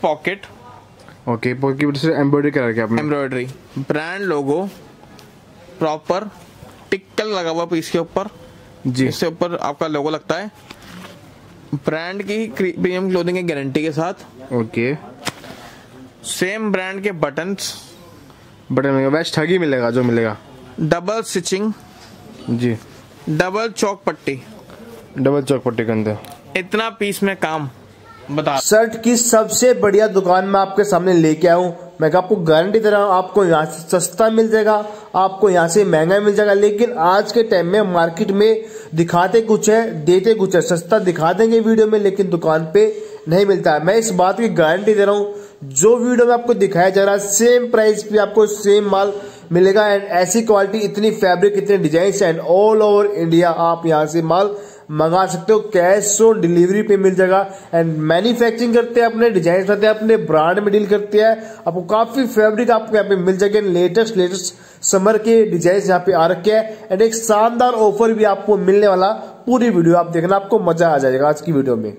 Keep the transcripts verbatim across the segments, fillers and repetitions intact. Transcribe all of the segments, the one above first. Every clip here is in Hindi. पॉकेट ओके पॉकेट से एम्ब्रॉयडरी करा के आपने एम्ब्रॉयडरी ब्रांड लोगो प्रॉपर टिकल लगा हुआ पीस के ऊपर जी, इसके ऊपर आपका लोगो लगता है ब्रांड की प्रीमियम क्लोथिंग की गारंटी के साथ ओके सेम ब्रांड के बटन्स बटन में बेस्ट ठगी मिलेगा जो मिलेगा डबल स्टिचिंग जी डबल चौक पट्टी डबल चौक पट्टी के अंदर इतना पीस में काम बता शर्ट की सबसे बढ़िया दुकान में आपके सामने लेके आऊँ मैं आपको गारंटी दे रहा हूँ आपको यहाँ से सस्ता मिल जाएगा आपको यहाँ से महंगा मिल जाएगा लेकिन आज के टाइम में मार्केट में दिखाते कुछ है देते कुछ है सस्ता दिखा देंगे वीडियो में लेकिन दुकान पे नहीं मिलता है मैं इस बात की गारंटी दे रहा हूँ जो वीडियो में आपको दिखाया जा रहा है सेम प्राइस पे आपको सेम माल मिलेगा एंड ऐसी क्वालिटी इतनी फैब्रिक इतने design and all over India आप यहाँ से माल मंगा सकते हो कैश ऑन डिलीवरी पे मिल जाएगा एंड मैन्युफैक्चरिंग करते हैं अपने डिजाइन करते हैं अपने ब्रांड में डील करते हैं आपको काफी फैब्रिक आपको यहाँ पे मिल जाएगा लेटेस्ट लेटेस्ट समर के डिजाइन यहाँ पे आ रखे हैं एंड एक शानदार ऑफर भी आपको मिलने वाला पूरी वीडियो आप देखना आपको मजा आ जाएगा आज की वीडियो में।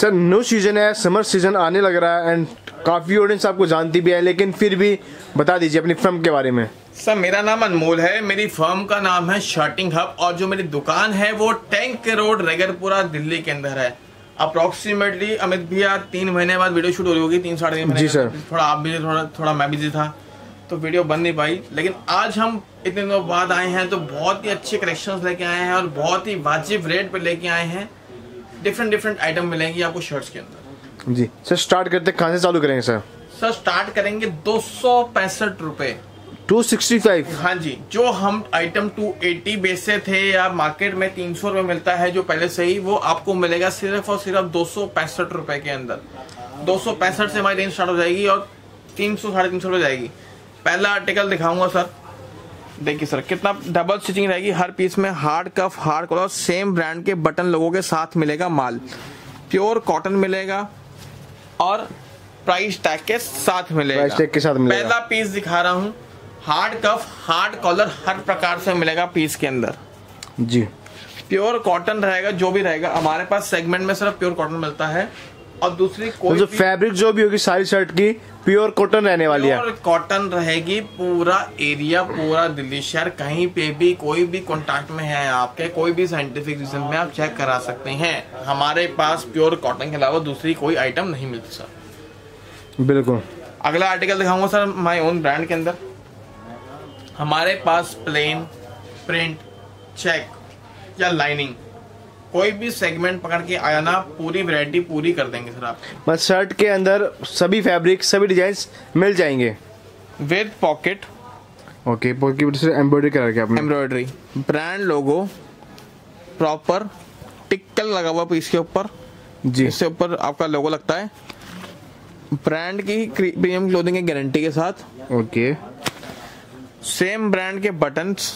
सर न्यू सीजन है समर सीजन आने लग रहा है एंड काफी ऑडियंस आपको जानती भी है लेकिन फिर भी बता दीजिए अपनी फर्म के बारे में। सर मेरा नाम अनमोल है मेरी फर्म का नाम है शर्टिंग हब और जो मेरी दुकान है वो टैंक रोड रेगरपुरा दिल्ली के अंदर है। अप्रोक्सीमेटली अमित भैया तीन महीने बाद वीडियो शूट हो रही होगी तीन साढ़े तीन महीने सर थोड़ा आप बिजी थोड़ा थोड़ा मैं बिजी था तो वीडियो बन नहीं पाई लेकिन आज हम इतने दिनों बाद आए हैं तो बहुत ही अच्छे कलेक्शन लेके आए हैं और बहुत ही वाजिब रेट पर लेके आए हैं। डिफरेंट डिफरेंट आइटम मिलेंगी आपको शर्ट्स के अंदर जी। सर स्टार्ट करते कहाँ से चालू करेंगे सर? सर स्टार्ट करेंगे दो सौ पैंसठ रुपये दो सौ पैंसठ। हाँ जी जो हम आइटम दो सौ अस्सी बेचे थे या मार्केट में तीन सौ रुपये मिलता है जो पहले से ही वो आपको मिलेगा सिर्फ और सिर्फ दो सौ पैंसठ रुपये के अंदर। दो सौ पैंसठ से हमारी रेंज स्टार्ट हो जाएगी और तीन सौ साढ़े तीन सौ रुपये जाएगी। पहला आर्टिकल दिखाऊंगा सर देखिए सर कितना डबल स्टिचिंग रहेगी हर पीस में hard cuff hard collar same brand के बटन लोगों के साथ मिलेगा माल प्योर कॉटन मिलेगा और प्राइस टैग के साथ मिलेगा के साथ मिलेगा। पहला पीस दिखा रहा हूँ हार्ड कफ हार्ड कॉलर हर प्रकार से मिलेगा पीस के अंदर जी प्योर कॉटन रहेगा जो भी रहेगा हमारे पास सेगमेंट में सिर्फ प्योर कॉटन मिलता है और दूसरी कोई तो फैब्रिक जो भी होगी सारी शर्ट की प्योर कॉटन रहने वाली है। कॉटन रहेगी पूरा एरिया पूरा दिल्ली शहर कहीं पे भी कोई भी कॉन्टैक्ट में है आपके कोई भी साइंटिफिक रीजन में आप चेक करा सकते हैं हमारे पास प्योर कॉटन के अलावा दूसरी कोई आइटम नहीं मिलती सर बिल्कुल। अगला आर्टिकल दिखाऊंगा सर माई ओन ब्रांड के अंदर हमारे पास प्लेन प्रिंट चेक या लाइनिंग कोई भी सेगमेंट पकड़ के आना पूरी वैरायटी पूरी कर देंगे सर आप बस शर्ट के अंदर सभी फैब्रिक सभी डिजाइन्स मिल जाएंगे विद पॉकेट ओके पॉकेट से एम्ब्रॉयडरी करा के आपने एम्ब्रॉयडरी ब्रांड लोगो प्रॉपर टिकल लगा हुआ पीस के ऊपर जी, इसके ऊपर आपका लोगो लगता है ब्रांड की प्रीमियम क्लोथिंग की गारंटी के साथ ओके सेम ब्रांड के बटन्स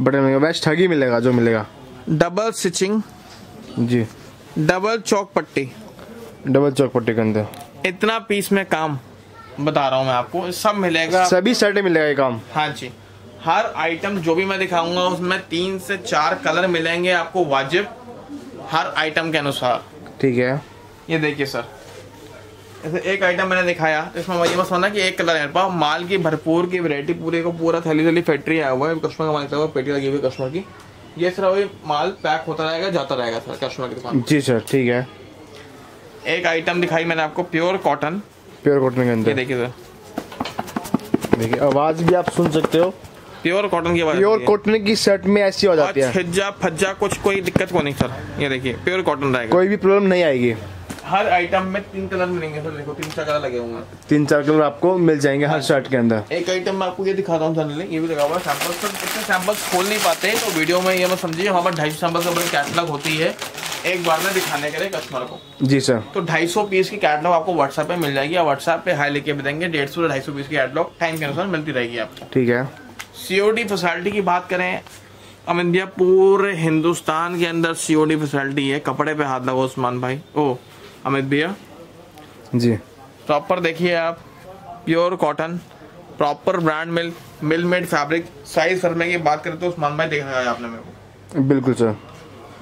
बटन में बेस्ट ठगी मिलेगा जो मिलेगा डबल स्टिचिंग जी डबल चौक पट्टी डबल चौक पट्टी के अंदर इतना पीस में काम बता रहा हूँ मैं आपको सब मिलेगा सभी शर्टें मिलेगा ये काम। हाँ जी हर आइटम जो भी मैं दिखाऊंगा उसमें तीन से चार कलर मिलेंगे आपको वाजिब हर आइटम के अनुसार ठीक है। ये देखिए सर ऐसे एक आइटम मैंने दिखाया तो इसमें ये बस होना कि एक कलर है पाओ माल की भरपूर की वैरायटी पूरे को पूरा थैली थैली फैक्ट्री आया हुआ है कस्टमर का मांगता हुआ पेटी लगी हुई कस्टमर की ये सर वही माल पैक होता रहेगा जाता रहेगा सर कस्टमर की दुकान जी सर ठीक है। एक आइटम दिखाई मैंने आपको प्योर कॉटन प्योर कॉटन के अंदर देखिए सर देखिए आवाज़ भी आप सुन सकते हो प्योर कॉटन की आवाज़ प्योर कॉटन की शर्ट में ऐसी हो जाती है खज्जा फज्जा कुछ कोई दिक्कत को नहीं सर। ये देखिए प्योर कॉटन रहेगा कोई भी प्रॉब्लम नहीं आएगी हर आइटम में तीन कलर मिलेंगे सर देखो तीन चार कलर लगे होंगे तीन चार कलर आपको मिल जाएंगे हर शर्ट के अंदर। एक आइटम मैं आपको ये दिखाता हूँ सर ये भी लगा हुआ सैंपल सर इतने सैंपल्स खोल नहीं पाते तो वीडियो में ये मत समझिए हमारे ढाई सौ सैंपल का कैटलॉग होती है एक बार में दिखाने के लिए कस्टमर को जी सर तो ढाई सौ पीस की कैटलॉग आपको व्हाट्सएप पे मिल जाएगी व्हाट्सएप पे हाई लेके देंगे डेढ़ सौ ढाई सौ पीस की कैटलॉग टाइम के अनुसार मिलती रहेगी आपको ठीक है। सीओडी फैसिलिटी की बात करें अब इंडिया पूरे हिंदुस्तान के अंदर सीओडी फैसिलिटी है कपड़े पे हाथ लगाओ उस्मान भाई ओ अमित भैया जी प्रॉपर देखिए आप pure cotton proper brand mill mill made fabric size sir में की बात करें तो उस्मान भाई देखा है आपने मेरे को बिल्कुल सर।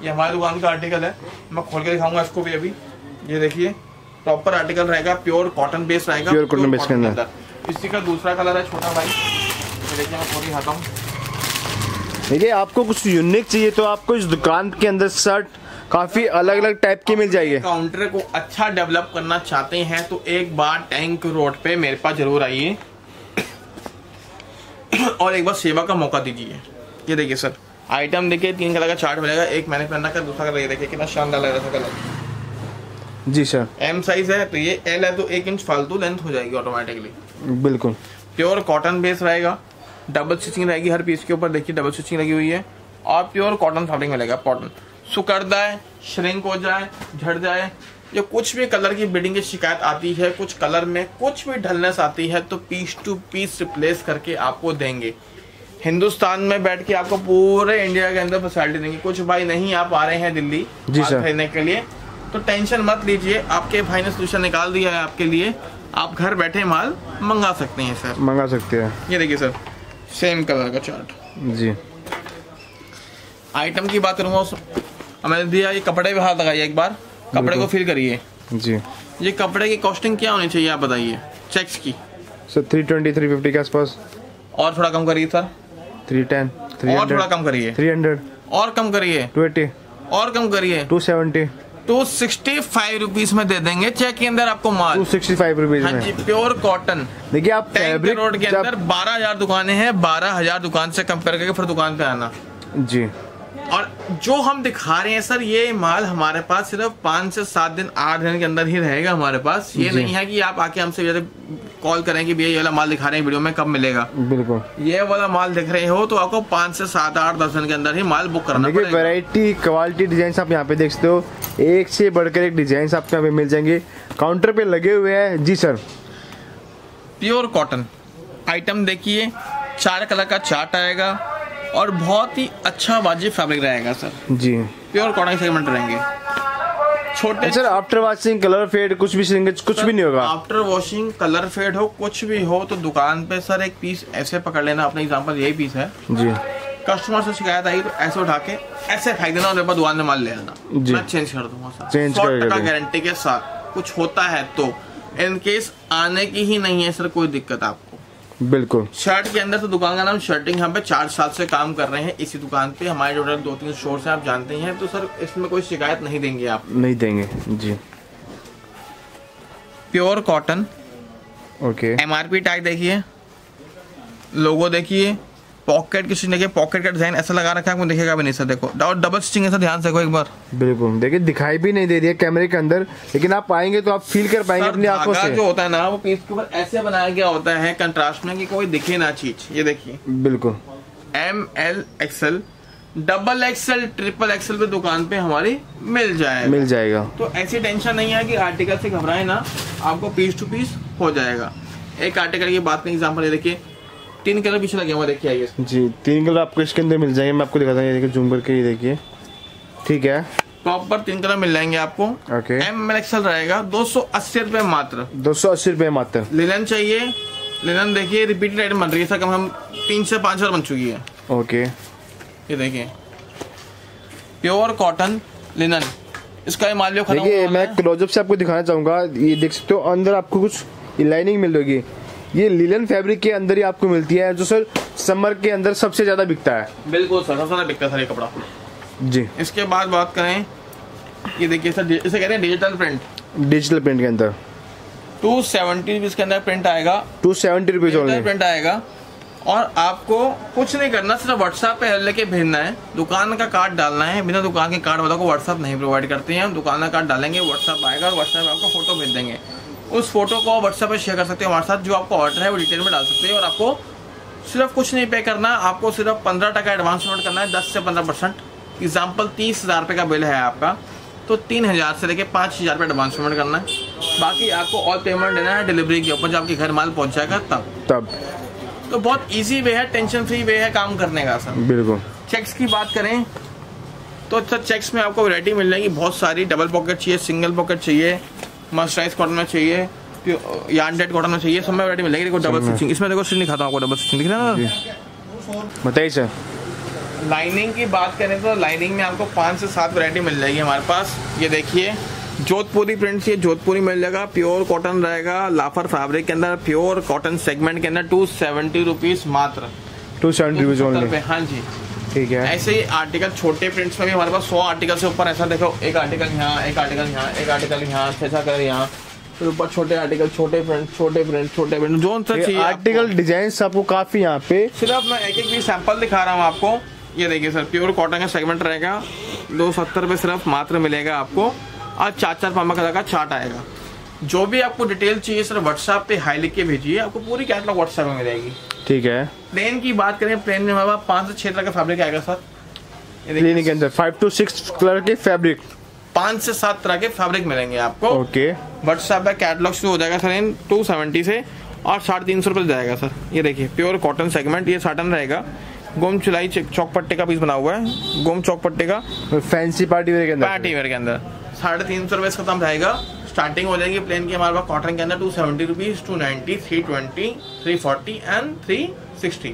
ये हमारी दुकान का आर्टिकल है मैं खोल के दिखाऊंगा इसको भी अभी ये देखिए प्रॉपर आर्टिकल रहेगा, प्योर कॉटन बेस रहेगा, प्योर कॉटन बेस के अंदर। इसी का दूसरा कलर है छोटा भाई, देखिए मैं पूरी खाता हूँ। देखिए आपको कुछ यूनिक चाहिए तो आपको इस दुकान के अंदर शर्ट काफी अलग अलग टाइप की मिल जाएगी। काउंटर को अच्छा डेवलप करना चाहते हैं तो एक बार टैंक रोड पे मेरे पास जरूर आइए और एक बार सेवा का मौका दीजिए। ये देखिए सर आइटम, देखिए तीन कलर का चार्ट मिलेगा, एक मैंने पहना का, दूसरा कलर ये देखिए कितना शानदार लग रहा था कलर। जी सर एम साइज है तो ये एल है तो एक इंच फालतू लेंथ हो जाएगी ऑटोमेटिकली। बिल्कुल प्योर कॉटन बेस रहेगा, डबल स्टिचिंग रहेगी हर पीस के ऊपर, देखिए डबल स्टिचिंग लगी हुई है और प्योर कॉटन फैब्रिक मिलेगा। कॉटन सुकड़ता है, श्रिंक हो जाए, झड़ जाए, जो कुछ भी कलर की बिडिंग की शिकायत आती है, कुछ कलर में कुछ भी ढलनेस आती है तो पीस टू पीस रिप्लेस करके आपको देंगे। हिंदुस्तान में बैठ के आपको पूरे इंडिया के अंदर फैसिलिटी देंगे। कुछ भाई नहीं आप आ रहे हैं दिल्ली खरीदने के लिए तो टेंशन मत लीजिए, आपके भाई ने सोल्यूशन निकाल दिया है आपके लिए, आप घर बैठे माल मंगा सकते हैं सर, मंगा सकते हैं। ये देखिए सर सेम कलर का चार्ट। जी आइटम की बात करूँगा मैंने दिया, ये कपड़े भी हाथ लगाइए एक बार, कपड़े को फील करिए। जी ये कपड़े की कॉस्टिंग क्या होनी चाहिए आप बताइए चेक्स की? Sir three twenty three fifty के आसपास। और थोड़ा कम करिए सर, थ्री टेन और थोड़ा कम करिए, थ्री हंड्रेड और कम करिए, टू एटी और कम करिए, two seventy two sixty five rupees में दे देंगे चेक के अंदर आपको माल, टू सिक्सटी फाइव रुपीज। हाँ जी प्योर कॉटन। देखिए आप टैंक रोड के अंदर बारह हजार दुकानें हैं, बारह हजार दुकान से कंपेयर करके फिर दुकान पे आना। जी और जो हम दिखा रहे हैं सर ये माल हमारे पास सिर्फ पाँच से सात दिन आठ दिन के अंदर ही रहेगा हमारे पास। ये नहीं है कि आप आके हमसे कॉल करें कि भैया ये वाला माल दिखा रहे हैं वीडियो में कब मिलेगा। बिल्कुल ये वाला माल दिख रहे हो तो आपको पाँच से सात आठ दस दिन के अंदर ही माल बुक करना पड़ेगा। वैरायटी क्वालिटी डिजाइन आप यहाँ पे देखते हो, एक से बढ़कर एक डिजाइन आपको यहाँ पे मिल जाएंगे, काउंटर पे लगे हुए हैं। जी सर प्योर कॉटन आइटम देखिए, चार कलर का चार्ट आएगा और बहुत ही अच्छा वाजिब फैब्रिक रहेगा सर। जी प्योर कॉटन सेगमेंट रहेंगे छोटे sir. After washing colour fade कुछ भी सिंगल कुछ भी नहीं होगा। आफ्टर वॉशिंग कलर फेड हो कुछ भी हो तो दुकान पे सर एक पीस ऐसे पकड़ लेना, अपना एग्जांपल यही पीस है जी, कस्टमर से शिकायत आई तो ऐसे उठा के ऐसे फेंक देना और दुकान में माल ले लेना, मैं चेंज कर दूंगा सर गारंटी के साथ। कुछ होता है तो इनकेस आने की ही नहीं है सर कोई दिक्कत आपको। बिल्कुल शर्ट के अंदर तो दुकान का नाम शर्टिंग हब पे, चार साल से काम कर रहे हैं इसी दुकान पे, हमारे टोटल दो तीन स्टोर से आप जानते हैं तो सर इसमें कोई शिकायत नहीं देंगे आप, नहीं देंगे। जी pure cotton okay, MRP tag देखिए, लोगो देखिए, पॉकेट किसी देखिए पॉकेट का डिजाइन ऐसा लगा रखा है आपको दिखेगा भी नहीं सर। देखो और डबल स्टिचिंग ऐसा ध्यान से देखो एक बार। बिल्कुल देखिए दिखाई भी नहीं दे रही है कैमरे के अंदर, लेकिन आप आएंगे तो आप फील कर पाएंगे अपनी आंखों से। जो होता है ना वो पीस के ऊपर ऐसे बनाया गया होता है कंट्रास्ट में कि कोई दिखे ना चीज। ये देखिए बिल्कुल M L XL double XL triple XL पे दुकान पे हमारी मिल जाए मिल जाएगा तो ऐसी टेंशन नहीं है कि आर्टिकल से घबराए ना, आपको पीस टू पीस हो जाएगा। एक आर्टिकल की बात में एग्जाम्पल देखिए, तीन कलर पीछे लगे हुआ देखिए आइए। जी तीन कलर आपको इसके अंदर मिल जाएंगे, मैं आपको दिखाता हूँ, ये देखिए जूम करके ये देखिए, ठीक है टॉप पर तीन कलर मिल जाएंगे आपको। ओके एम एल एक्सएल रहेगा दो सौ अस्सी रुपए मात्र, दो सौ अस्सी रुपए मात्र। लिनन चाहिए, लिनन देखिए रिपीटेड आइटम बन रही है सर, कम हम तीन से पाँच बार बन चुकी है। ओके ये देखिए प्योर कॉटन लिनन, इसका माल देखिए मैं क्लोजअप से आपको दिखाना चाहूँगा, ये देख सकते हो अंदर आपको कुछ लाइनिंग मिल जाएगी, ये लिलन फैब्रिक के अंदर ही आपको मिलती है जो सर समर के अंदर सबसे ज्यादा बिकता है। बिल्कुल सर सबसे ज्यादा बिकता है सर ये कपड़ा। जी इसके बाद बात करें ये देखिए सर इसे कहते हैं डिजिटल प्रिंट, डिजिटल प्रिंट के अंदर टू सेवेंटी रुपीज के अंदर प्रिंट आएगा, टू सेवेंटी रुपीज प्रिंट आएगा और आपको कुछ नहीं करना, सिर्फ व्हाट्सएप पे लेके भेजना है, दुकान का कार्ड डालना है। बिना दुकान के कार्ड वालों को व्हाट्सएप नहीं प्रोवाइड करते हैं, हम दुकान का कार्ड डालेंगे, व्हाट्सएप आएगा और व्हाट्सएप आपको फोटो भेज देंगे, उस फोटो को व्हाट्सएप पे शेयर कर सकते हो हमारे साथ, जो आपका ऑर्डर है वो डिटेल में डाल सकते हैं और आपको सिर्फ कुछ नहीं पे करना, आपको सिर्फ पंद्रह टका एडवांस पेमेंट करना है, दस से पंद्रह परसेंट। एग्जाम्पल तीस हज़ार रुपये का बिल है आपका तो तीन हज़ार से लेके पाँच हज़ार रुपये एडवांस पेमेंट करना है, बाकी आपको और पेमेंट देना है डिलीवरी के ऊपर, जब आपके घर माल पहुँच जाएगा तब तब तो बहुत ईजी वे है, टेंशन फ्री वे है काम करने का सर। बिल्कुल चेक्स की बात करें तो सर चेक्स में आपको वैरायटी मिल जाएगी बहुत सारी, डबल पॉकेट चाहिए, सिंगल पॉकेट चाहिए, मर्सराइज कॉटन में चाहिए, यार्डेड कॉटन में चाहिए, सब में वैरायटी मिलेगी। देखो डबल स्टिचिंग इसमें, देखो स्टिचिंग दिखाता हूं आपको, डबल स्टिचिंग दिख रहा है ना। बताइए सर लाइनिंग की बात करें तो लाइनिंग में आपको पाँच से सात वैरायटी मिल जाएगी हमारे पास। ये देखिए जोधपुरी प्रिंट से जोधपुरी मिल जाएगा, प्योर कॉटन रहेगा, लाफर फैब्रिक के अंदर, प्योर कॉटन सेगमेंट के अंदर टू सेवेंटी रुपीज मात्र, टू सेवेंटी रुपीज ओनली। हाँ जी ठीक है। ऐसे ही आर्टिकल छोटे प्रिंट्स में भी हमारे पास सौ आर्टिकल से ऊपर, ऐसा देखो एक आर्टिकल यहाँ, एक आर्टिकल यहाँ, एक आर्टिकल यहाँ, ऐसा कर यहाँ फिर ऊपर छोटे आर्टिकल, छोटे प्रिंट, छोटे प्रिंट, छोटे प्रिंट, जो सर आर्टिकल डिजाइन आपको काफी यहाँ पे। सिर्फ मैं एक एक भी सैंपल दिखा रहा हूँ आपको। ये देखिए सर, प्योर कॉटन का सेगमेंट रहेगा, दो सौ सत्तर रुपये सिर्फ मात्र मिलेगा आपको, और चार चार पाँच का चार्ट आएगा। जो भी आपको डिटेल चाहिए सर व्हाट्सएप पे हाई लिख के भेजिए, आपको पूरी कैटलॉग व्हाट्सएप में मिलेगी। ठीक है। प्लेन की बात करें, प्लेन में हमारे पास पाँच से छः तरह का फैब्रिक आएगा सर, प्लेन के अंदर फाइव टू सिक्स कलर के फैब्रिक, पाँच से सात तरह के फैब्रिक मिलेंगे आपको। ओके। व्हाट्सएप पर कैटलॉग शुरू हो जाएगा सर इन टू सेवेंटी से और साढ़े तीन सौ रुपये जाएगा सर। ये देखिए प्योर कॉटन सेगमेंट, ये साटन रहेगा, गोम चुलाई चौक पट्टे का पीस बना हुआ है, गोम चौक पट्टे का, फैंसी पार्टी वेयर के अंदर, पार्टी वेयर के अंदर साढ़े तीन सौ रुपये इसका दाम रहेगा। स्टार्टिंग हो जाएगी प्लेन की हमारे पास कॉटन के अंदर two seventy rupees, two ninety, three twenty, three forty and three sixty,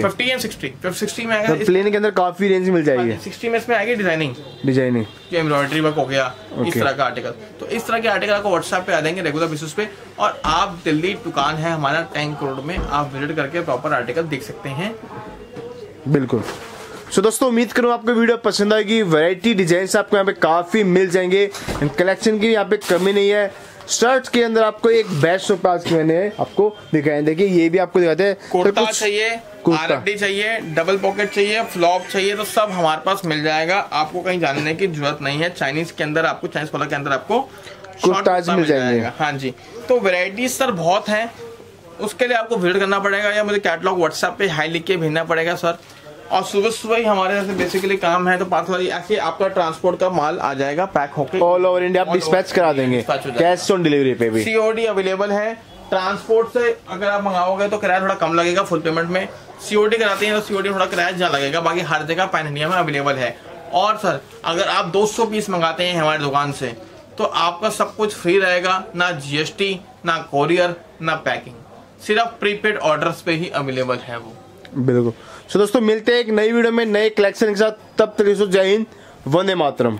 fifty and sixty. Sixty में आएगा प्लेन के अंदर, काफी रेंज मिल जाएगी। सिक्सटी में इसमें आएगी डिजाइनिंग, डिजाइनिंग जो एम्ब्रॉयडरी वर्क हो गया, इस तरह का आर्टिकल। तो इस तरह के आर्टिकल आपको व्हाट्सएप पे आ जाएंगे रेगुलर बेसिस पे। और आप दिल्ली दुकान है हमारा टैंक रोड में, आप विजिट करके प्रॉपर आर्टिकल देख सकते हैं। बिल्कुल। सो so, दोस्तों उम्मीद करूँ आपको वीडियो पसंद आएगी। वैरायटी डिजाइन्स आपको यहाँ पे काफ़ी मिल जाएंगे एंड कलेक्शन की यहाँ पे कमी नहीं है। शर्ट के अंदर आपको एक बेस्ट सरप्राइज मैंने आपको दिखाए, देखिए ये भी आपको दिखाते हैं। कुर्ता चाहिए, आरएफडी चाहिए, डबल पॉकेट चाहिए, फ्लॉप चाहिए, तो सब हमारे पास मिल जाएगा। आपको कहीं जानने की जरूरत नहीं है। चाइनीज के अंदर आपको, चाइनीज कॉलर के अंदर आपको कुर्ताज मिल जाएगा। हाँ जी, तो वेराइटीज सर बहुत हैं, उसके लिए आपको विजिट करना पड़ेगा या मुझे कैटलॉग व्हाट्सएप पे हाई लिख के भेजना पड़ेगा सर। और सुबह सुबह ही हमारे जैसे बेसिकली काम है तो पाँच बजे ऐसे आपका ट्रांसपोर्ट का माल आ जाएगा पैक होकर, ऑल ओवर इंडिया आप डिस्पैच करा देंगे। कैश ऑन डिलीवरी पे भी सीओडी अवेलेबल है। ट्रांसपोर्ट से अगर आप मंगाओगे तो किराया थोड़ा कम लगेगा फुल पेमेंट में। सीओडी कराते हैं तो सीओडी थोड़ा किराया ज्यादा लगेगा, बाकी हर जगह पैन इंडिया में अवेलेबल है। और सर अगर आप दो सौ पीस मंगाते हैं हमारी दुकान से तो आपका सब कुछ फ्री रहेगा, ना जीएसटी, ना कोरियर, ना पैकिंग, सिर्फ प्रीपेड ऑर्डर्स पे ही अवेलेबल है वो। बिल्कुल। सो दोस्तों मिलते हैं एक नई वीडियो में नए कलेक्शन के साथ, तब तक जय हिंद, वंदे मातरम।